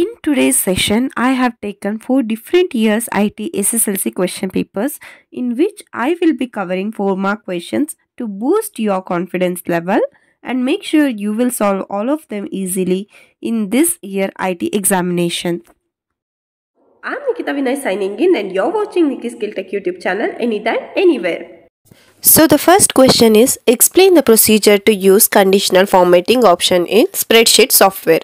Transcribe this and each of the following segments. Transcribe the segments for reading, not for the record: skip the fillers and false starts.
In today's session, I have taken 4 different years IT SSLC question papers in which I will be covering 4-mark questions to boost your confidence level and make sure you will solve all of them easily in this year IT examination. I'm Nikita Vinay signing in and you're watching Nikki's Skilltech YouTube channel anytime, anywhere. So the first question is, explain the procedure to use conditional formatting option in spreadsheet software.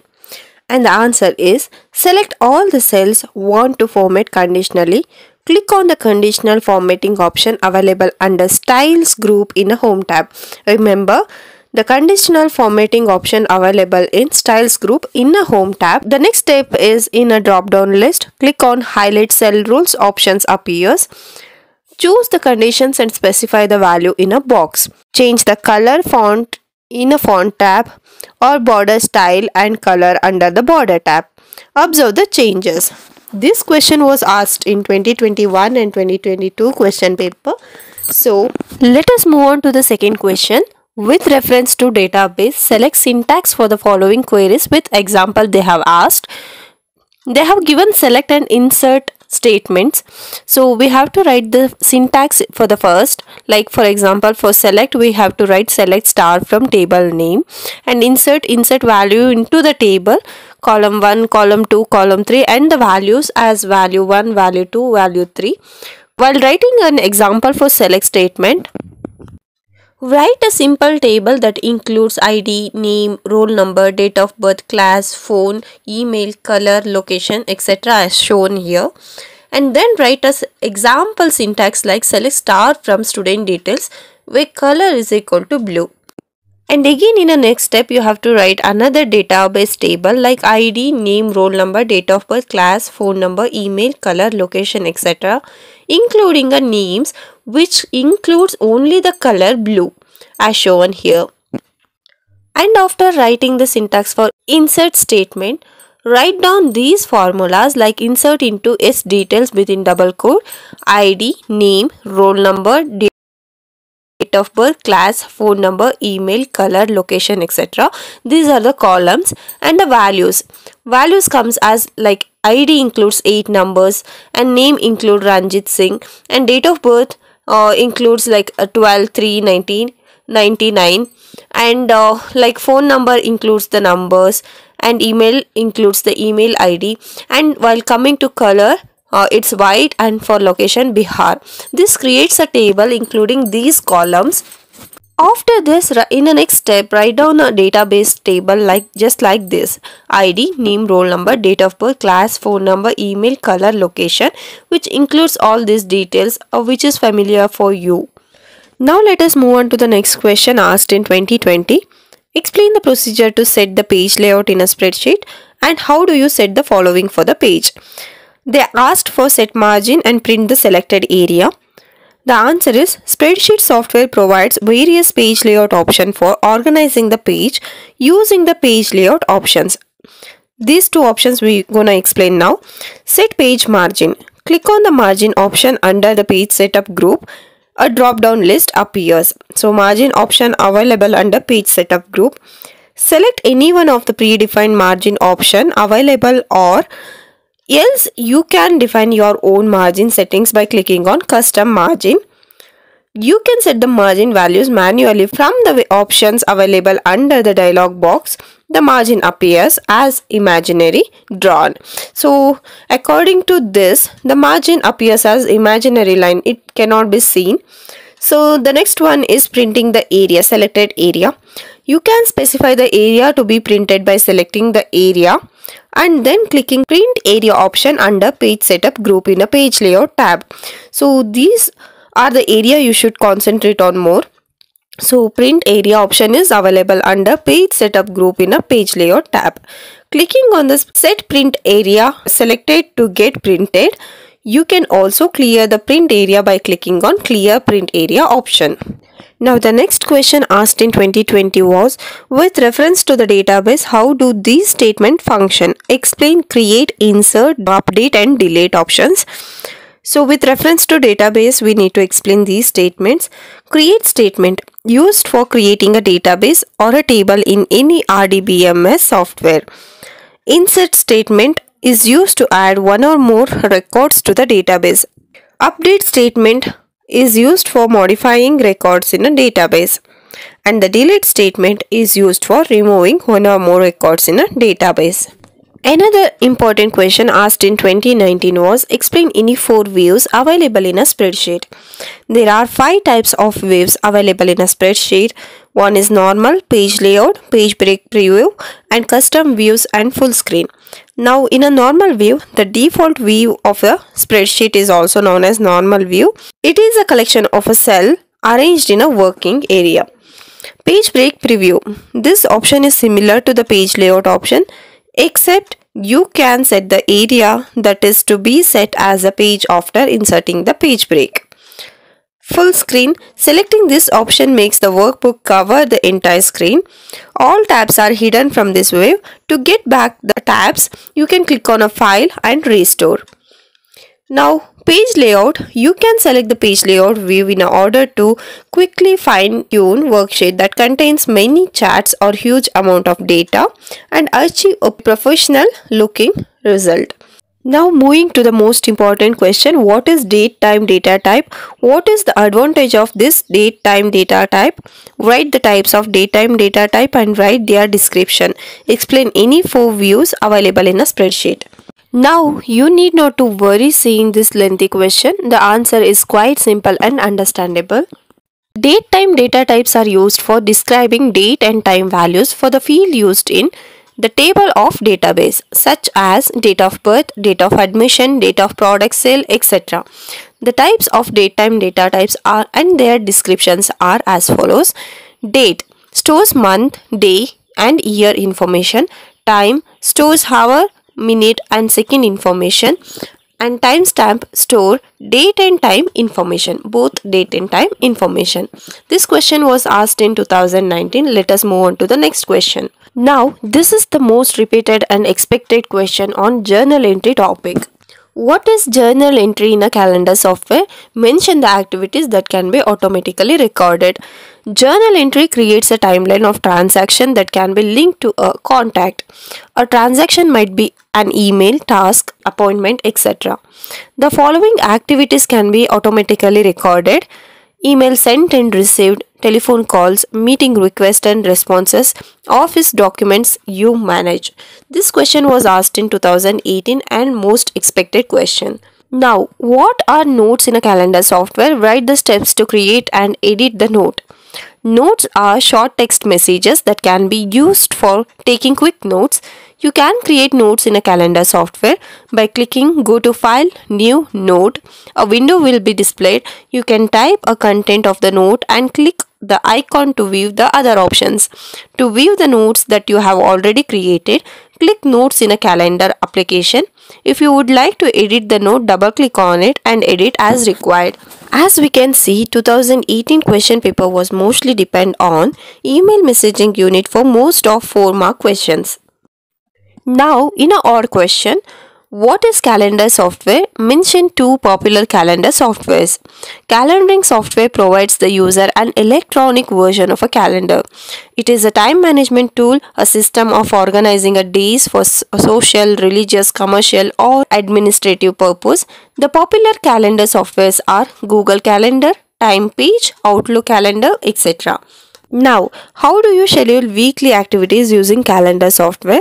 And the answer is, select all the cells want to format conditionally. Click on the conditional formatting option available under Styles group in the Home tab. Remember, the conditional formatting option available in Styles group in the Home tab. The next step is, in a drop-down list, click on Highlight Cell Rules options appears. Choose the conditions and specify the value in a box. Change the color font in a font tab or border style and color under the border tab. Observe the changes. This question was asked in 2021 and 2022 question paper. So let us move on to the second question. With reference to database, select syntax for the following queries with example they have asked. They have given select and insert statements, so we have to write the syntax for the first, like for example for select we have to write select star from table name, and insert value into the table, column 1, column 2, column 3, and the values as value 1, value 2, value 3. While writing an example for select statement, write a simple table that includes ID, name, roll number, date of birth, class, phone, email, color, location, etc. as shown here. And then write an example syntax like select star from student details where color is equal to blue. And again in the next step you have to write another database table like ID, name, roll number, date of birth, class, phone number, email, color, location, etc. including the names, which includes only the color blue as shown here. And after writing the syntax for insert statement, write down these formulas like insert into S details within double quote, ID, name, roll number, date of birth, class, phone number, email, color, location, etc. These are the columns, and the values. Values comes as like ID includes 8 numbers, and name include Ranjit Singh, and date of birth includes like 12, 3, 19, 99, and like phone number includes the numbers, and email includes the email ID, and while coming to color, it's white, and for location Bihar. This creates a table including these columns. After this, in the next step, write down a database table just like this. ID, name, roll number, date of birth, class, phone number, email, color, location, which includes all these details which is familiar for you. Now let us move on to the next question asked in 2020. Explain the procedure to set the page layout in a spreadsheet and how do you set the following for the page. They asked for set margin and print the selected area. The answer is, spreadsheet software provides various page layout options for organizing the page using the page layout options. These two options we're gonna explain now. Set page margin. Click on the margin option under the page setup group. A drop-down list appears. So margin option available under page setup group. Select any one of the predefined margin option available, or else you can define your own margin settings by clicking on custom margin. You can set the margin values manually from the options available under the dialog box. The margin appears as imaginary drawn. So according to this, the margin appears as imaginary line. It cannot be seen. So the next one is printing the area, selected area. You can specify the area to be printed by selecting the area and then clicking print area option under page setup group in a page layout tab. So these are the area you should concentrate on more. So print area option is available under page setup group in a page layout tab. Clicking on the set print area selected to get printed. You can also clear the print area by clicking on clear print area option. Now the next question asked in 2020 was, with reference to the database, how do these statements function? Explain create, insert, update and delete options. So with reference to database, we need to explain these statements. Create statement, used for creating a database or a table in any RDBMS software. Insert statement is used to add one or more records to the database. Update statement is used for modifying records in a database. And the delete statement is used for removing one or more records in a database. Another important question asked in 2019 was, explain any four views available in a spreadsheet. There are five types of views available in a spreadsheet. One is normal, page layout, page break preview, and custom views and full screen. Now in a normal view, the default view of a spreadsheet is also known as normal view. It is a collection of a cell arranged in a working area. Page break preview. This option is similar to the page layout option, except you can set the area that is to be set as a page after inserting the page break. Full screen. Selecting this option makes the workbook cover the entire screen. All tabs are hidden from this view. To get back the tabs, you can click on a file and restore. Now, page layout. You can select the page layout view in order to quickly fine-tune worksheet that contains many charts or huge amount of data and achieve a professional looking result. Now moving to the most important question, what is date time data type? What is the advantage of this date time data type? Write the types of date time data type and write their description. Explain any four views available in a spreadsheet. Now, you need not to worry seeing this lengthy question. The answer is quite simple and understandable. Date time data types are used for describing date and time values for the field used in the table of database, such as date of birth, date of admission, date of product sale, etc. The types of date time data types are and their descriptions are as follows. Date stores month, day and year information. Time stores hour, minute and second information, and timestamp store date and time information, both date and time information. This question was asked in 2019. Let us move on to the next question. Now, this is the most repeated and expected question on journal entry topic. What is journal entry in a calendar software? Mention the activities that can be automatically recorded. Journal entry creates a timeline of transaction that can be linked to a contact. A transaction might be an email, task, appointment, etc. The following activities can be automatically recorded: email sent and received, telephone calls, meeting requests and responses, office documents you manage. This question was asked in 2018 and most expected question. Now, what are notes in a calendar software? Write the steps to create and edit the note. Notes are short text messages that can be used for taking quick notes. You can create notes in a calendar software by clicking Go to File, New Note. A window will be displayed. You can type a content of the note and click the icon to view the other options. To view the notes that you have already created, click Notes in a Calendar application. If you would like to edit the note, double click on it and edit as required. As we can see, 2018 question paper was mostly depend on email messaging unit for most of 4-mark questions. Now, in an odd question, what is calendar software? Mention two popular calendar softwares. Calendaring software provides the user an electronic version of a calendar. It is a time management tool, a system of organizing a days for social, religious, commercial, or administrative purpose. The popular calendar softwares are Google Calendar, TimePage, Outlook Calendar, etc. Now, how do you schedule weekly activities using calendar software?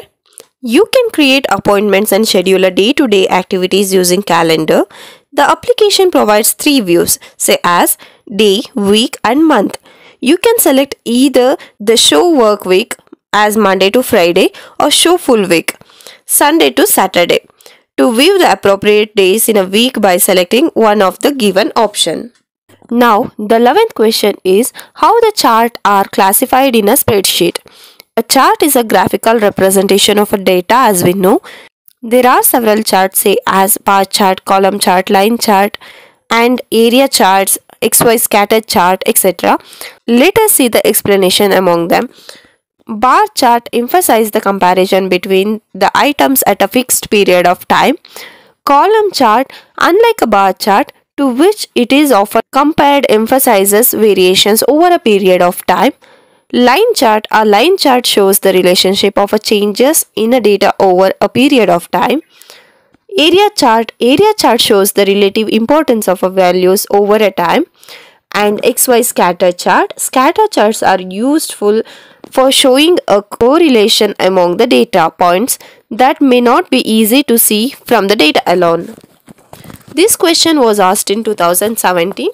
You can create appointments and schedule a day-to-day activities using calendar. The application provides three views, say as day, week and month. You can select either the show work week as Monday to Friday or show full week, Sunday to Saturday. To view the appropriate days in a week by selecting one of the given option. Now, the 11th question is how the charts are classified in a spreadsheet. A chart is a graphical representation of a data as we know. There are several charts, say as bar chart, column chart, line chart and area charts, XY scatter chart, etc. Let us see the explanation among them. Bar chart emphasizes the comparison between the items at a fixed period of time. Column chart, unlike a bar chart, to which it is often compared, emphasizes variations over a period of time. Line chart. A line chart shows the relationship of changes in a data over a period of time. Area chart. Area chart shows the relative importance of values over a time. And XY scatter chart. Scatter charts are useful for showing a correlation among the data points that may not be easy to see from the data alone. This question was asked in 2017.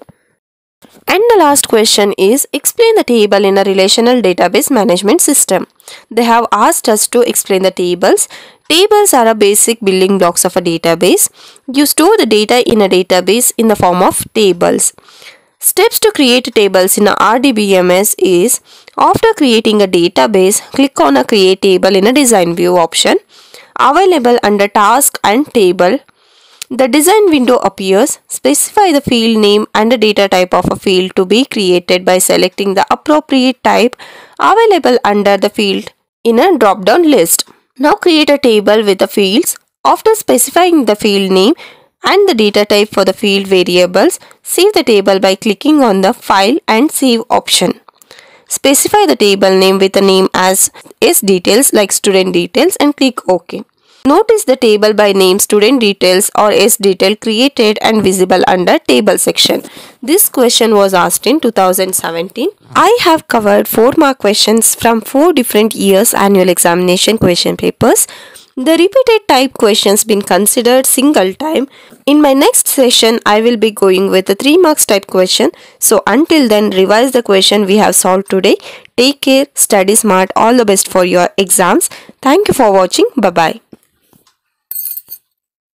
And the last question is, explain the table in a relational database management system. They have asked us to explain the tables. Tables are a basic building blocks of a database. You store the data in a database in the form of tables. Steps to create tables in a RDBMS is, after creating a database, click on a create table in a design view option available under task and table. The design window appears. Specify the field name and the data type of a field to be created by selecting the appropriate type available under the field in a drop-down list. Now create a table with the fields. After specifying the field name and the data type for the field variables, save the table by clicking on the File and Save option. Specify the table name with a name as SDetails, like student details, and click OK. Notice the table by name student details or SDetail created and visible under table section. This question was asked in 2017. I have covered 4 mark questions from 4 different years annual examination question papers. The repeated type questions been considered single time. In my next session, I will be going with a 3 marks type question. So until then, revise the question we have solved today. Take care, study smart, all the best for your exams. Thank you for watching. Bye-bye.